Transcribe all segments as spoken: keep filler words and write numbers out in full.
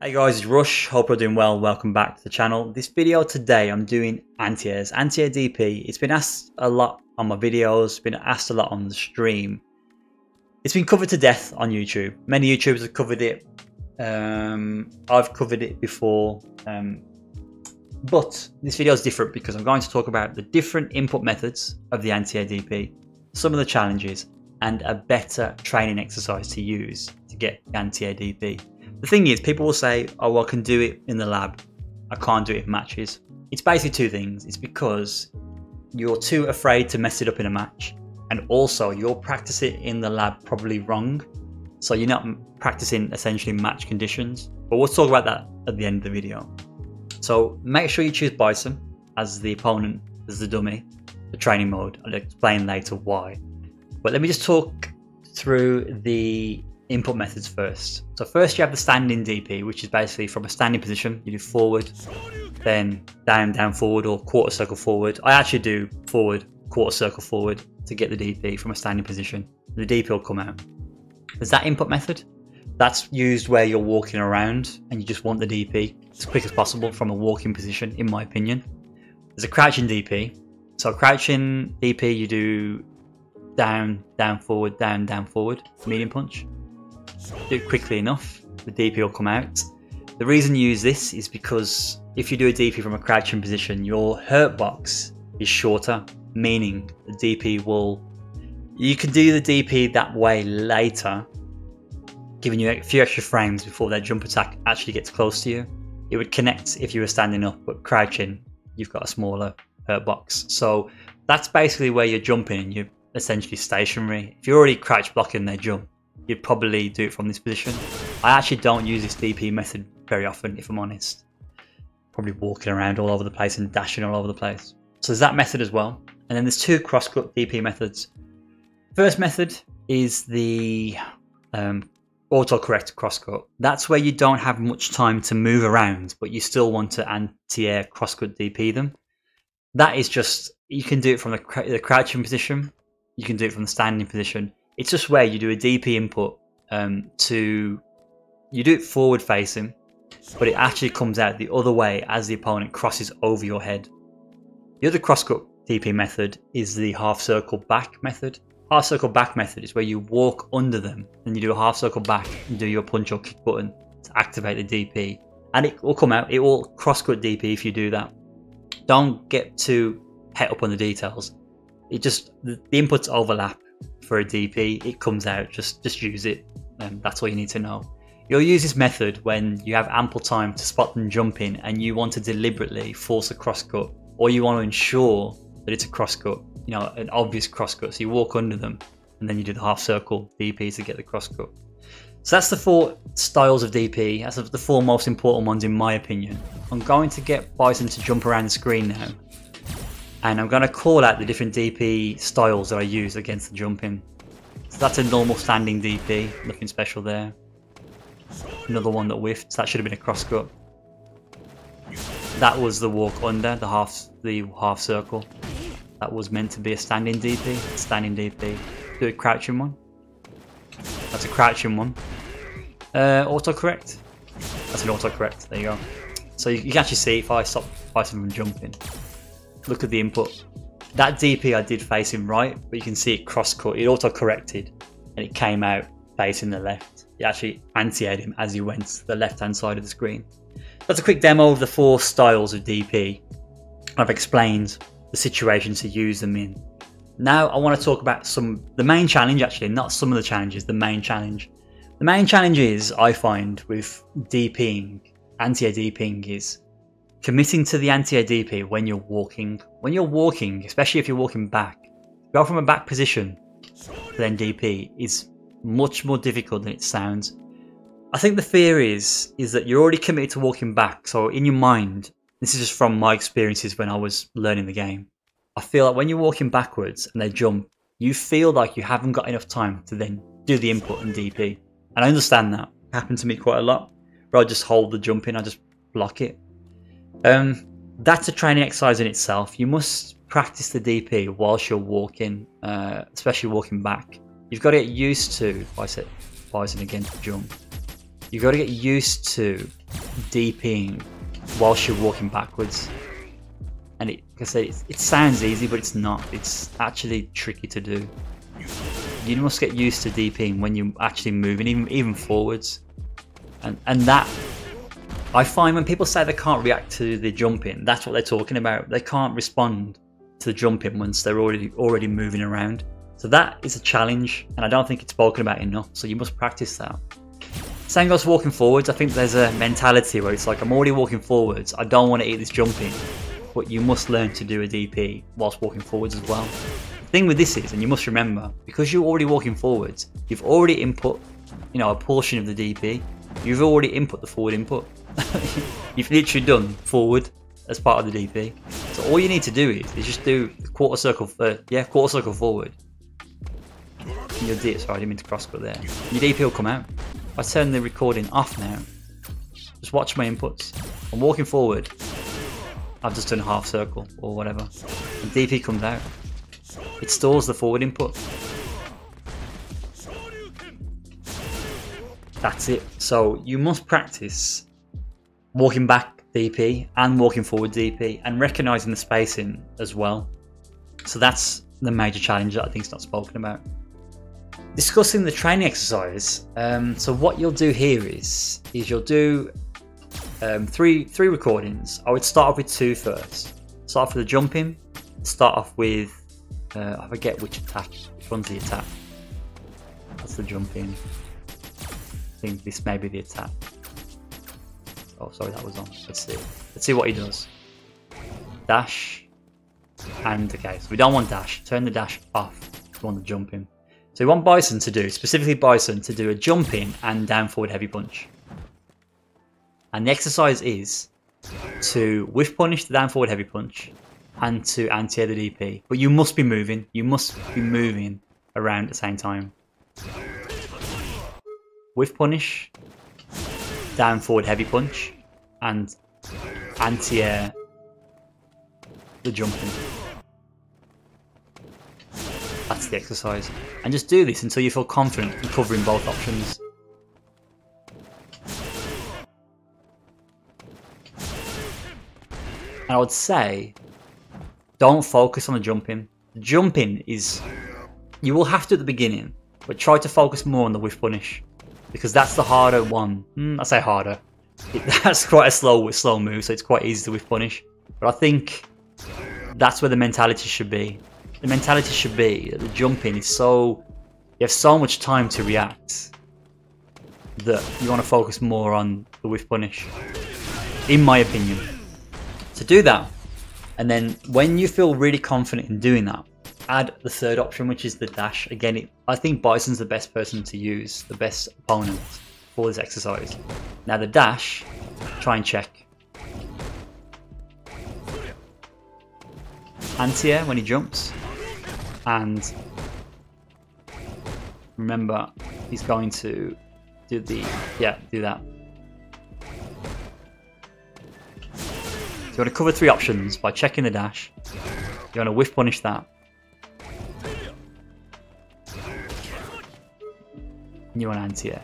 Hey guys, it's Rush, hope you're doing well. Welcome back to the channel. This video today I'm doing anti-airs, anti-air D P. It's been asked a lot on my videos, it's been asked a lot on the stream. It's been covered to death on YouTube. Many YouTubers have covered it. Um, I've covered it before. Um, but this video is different because I'm going to talk about the different input methods of the anti-air D P, some of the challenges and a better training exercise to use to get the anti-air D P. The thing is, people will say, oh, well, I can do it in the lab, I can't do it in matches. It's basically two things. It's because you're too afraid to mess it up in a match, and also you'll practice it in the lab probably wrong, so you're not practicing essentially match conditions. But we'll talk about that at the end of the video. So make sure you choose Bison as the opponent, as the dummy, the training mode. I'll explain later why. But let me just talk through the input methods first. So first you have the standing D P, which is basically from a standing position. You do forward, then down, down, forward, or quarter circle forward. I actually do forward, quarter circle forward to get the D P from a standing position. The D P will come out. There's that input method. That's used where you're walking around and you just want the D P as quick as possible from a walking position, in my opinion. There's a crouching D P. So crouching D P, you do down, down, forward, down, down, forward, medium punch. Do it quickly enough, the D P will come out. The reason you use this is because if you do a D P from a crouching position, your hurt box is shorter, meaning the D P will... You can do the D P that way later, giving you a few extra frames before their jump attack actually gets close to you. It would connect if you were standing up, but crouching, you've got a smaller hurt box. So that's basically where you're jumping and you're essentially stationary. If you're already crouch blocking their jump, you'd probably do it from this position. I actually don't use this D P method very often, if I'm honest. Probably walking around all over the place and dashing all over the place. So there's that method as well. And then there's two cross-cut D P methods. First method is the um, autocorrect cross-cut. That's where you don't have much time to move around, but you still want to anti-air cross-cut D P them. That is just, you can do it from the, cr the crouching position. You can do it from the standing position. It's just where you do a D P input um, to, you do it forward facing, but it actually comes out the other way as the opponent crosses over your head. The other crosscut D P method is the half circle back method. Half circle back method is where you walk under them and you do a half circle back and do your punch or kick button to activate the D P. And it will come out, it will crosscut D P if you do that. Don't get too het up on the details. It just, the inputs overlap. For a D P, it comes out, just just use it, and um, that's all you need to know. You'll use this method when you have ample time to spot them jumping and you want to deliberately force a crosscut, or you want to ensure that it's a crosscut, you know, an obvious crosscut. So you walk under them and then you do the half circle D P to get the crosscut. So that's the four styles of D P. That's the four most important ones in my opinion. I'm going to get Bison to jump around the screen now. And I'm going to call out the different D P styles that I use against the jumping. So that's a normal standing D P, nothing special there. Another one that whiffed, so that should have been a crosscut. That was the walk under, the half the half circle. That was meant to be a standing D P, standing D P. Do a crouching one. That's a crouching one. Uh, autocorrect. That's an autocorrect, there you go. So you, you can actually see if I stop Bison from jumping. Look at the input. That D P I did facing right, but you can see it cross-cut. It auto-corrected and it came out facing the left. It actually anti-aired him as he went to the left-hand side of the screen. That's a quick demo of the four styles of D P. I've explained the situation to use them in. Now I want to talk about some, the main challenge actually, not some of the challenges, the main challenge. The main challenge is, I find, with DPing, anti-air DPing is committing to the anti-air D P when you're walking. When you're walking, especially if you're walking back, go from a back position to then D P is much more difficult than it sounds. I think the fear is, is that you're already committed to walking back. So in your mind, this is just from my experiences when I was learning the game. I feel like when you're walking backwards and they jump, you feel like you haven't got enough time to then do the input and D P. And I understand that. It happened to me quite a lot, where I just hold the jump in, I just block it. Um, that's a training exercise in itself. You must practice the D P whilst you're walking, uh, especially walking back. You've got to get used to, if I said Bison again to jump, you've got to get used to DPing whilst you're walking backwards. And it, like I said, it, it sounds easy, but it's not. It's actually tricky to do. You must get used to DPing when you're actually moving, even even forwards. And and that, I find when people say they can't react to the jumping, that's what they're talking about. They can't respond to the jumping once they're already already moving around. So that is a challenge, and I don't think it's spoken about enough. So you must practice that. Same goes for walking forwards. I think there's a mentality where it's like, I'm already walking forwards, I don't want to eat this jumping. But you must learn to do a D P whilst walking forwards as well. The thing with this is, and you must remember, because you're already walking forwards, you've already input, you know, a portion of the D P. You've already input the forward input. You've literally done forward as part of the D P. So all you need to do is, is just do the quarter circle, uh, yeah, quarter circle forward. And your D P, sorry, I didn't mean to cross cut there. Your D P will come out. I turn the recording off now. Just watch my inputs. I'm walking forward. I've just done half circle or whatever. And D P comes out. It stores the forward input. That's it. So you must practice walking back D P and walking forward D P and recognizing the spacing as well. So that's the major challenge that I think is not spoken about. Discussing the training exercise. Um, so what you'll do here is is you'll do um, three three recordings. I would start off with two first. Start off with the jumping. Start off with uh, I forget which attack, which one's the attack. That's the jumping. I think this may be the attack. Oh, sorry, that was on. Let's see. Let's see what he does. Dash. And okay, so we don't want dash. Turn the dash off. We want the jumping. So we want Bison to do, specifically Bison, to do a jump in and down forward heavy punch. And the exercise is to whiff punish the down forward heavy punch and to anti-air the D P. But you must be moving. You must be moving around at the same time. Whiff punish, down forward heavy punch, and anti-air the jumping. That's the exercise. And just do this until you feel confident in covering both options. And I would say, don't focus on the jumping. The jumping is, you will have to at the beginning, but try to focus more on the whiff punish. Because that's the harder one. Mm, I say harder. It, that's quite a slow slow move, so it's quite easy to whiff punish. But I think that's where the mentality should be. The mentality should be that the jumping is so... You have so much time to react that you want to focus more on the whiff punish. In my opinion. So do that. And then when you feel really confident in doing that, add the third option, which is the dash. Again, it, I think Bison's the best person to use, the best opponent for this exercise. Now the dash, try and check. Anti-air when he jumps. And remember, he's going to do the, yeah, do that. So you want to cover three options by checking the dash. You want to whiff punish that. You want anti-air,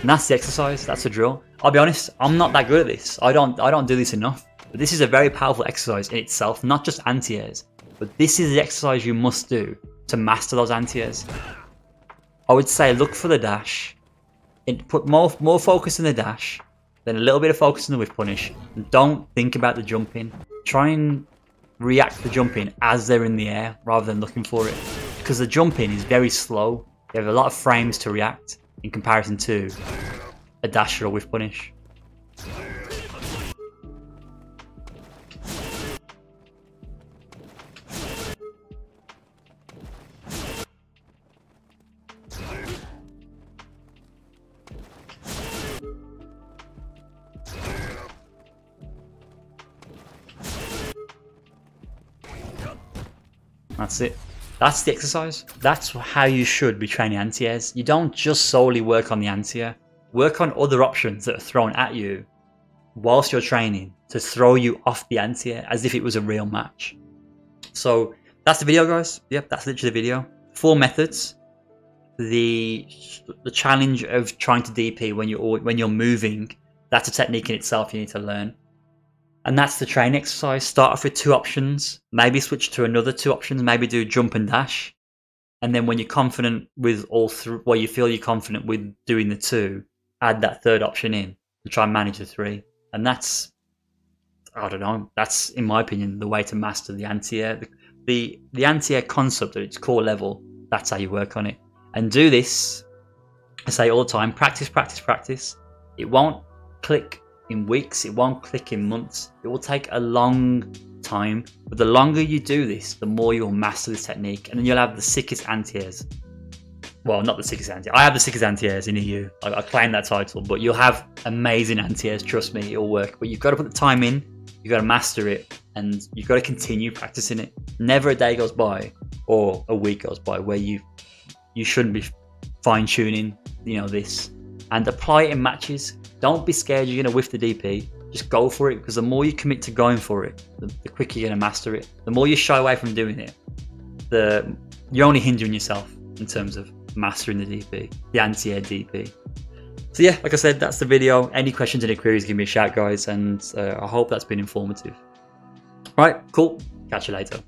and that's the exercise. That's the drill. I'll be honest, I'm not that good at this. I don't, I don't do this enough. But this is a very powerful exercise in itself. Not just anti-airs, but this is the exercise you must do to master those anti-airs. I would say look for the dash, and put more, more focus in the dash, then a little bit of focus in the whiff punish. And don't think about the jumping. Try and react to the jumping as they're in the air, rather than looking for it, because the jumping is very slow. You have a lot of frames to react in comparison to a dash or a whiff punish. That's it. That's the exercise. That's how you should be training anti-airs. You don't just solely work on the anti-air. Work on other options that are thrown at you whilst you're training to throw you off the anti-air as if it was a real match. So that's the video, guys. Yep, that's literally the video. Four methods. The the challenge of trying to D P when you're when you're moving That's a technique in itself you need to learn. And that's the train exercise. Start off with two options, maybe switch to another two options, maybe do jump and dash. And then when you're confident with all three, well, you feel you're confident with doing the two, add that third option in to try and manage the three. And that's, I don't know, that's, in my opinion, the way to master the anti-air. The, the, the anti-air concept at its core level, that's how you work on it. And do this, I say all the time, practice, practice, practice. It won't click in weeks, it won't click in months. It will take a long time, but the longer you do this, the more you'll master this technique, and then you'll have the sickest anti-airs. Well, not the sickest anti-airs. I have the sickest anti-airs in E U. I, I claim that title, but you'll have amazing anti-airs. Trust me, it'll work. But you've got to put the time in, you've got to master it, and you've got to continue practicing it. Never a day goes by or a week goes by where you you shouldn't be fine-tuning, you know, this. And apply it in matches. Don't be scared you're going to whiff the D P. Just go for it, because the more you commit to going for it, the, the quicker you're going to master it. The more you shy away from doing it, the you're only hindering yourself in terms of mastering the D P, the anti-air D P. So yeah, like I said, that's the video. Any questions, any queries, give me a shout, guys, and uh, I hope that's been informative. All right, cool. Catch you later.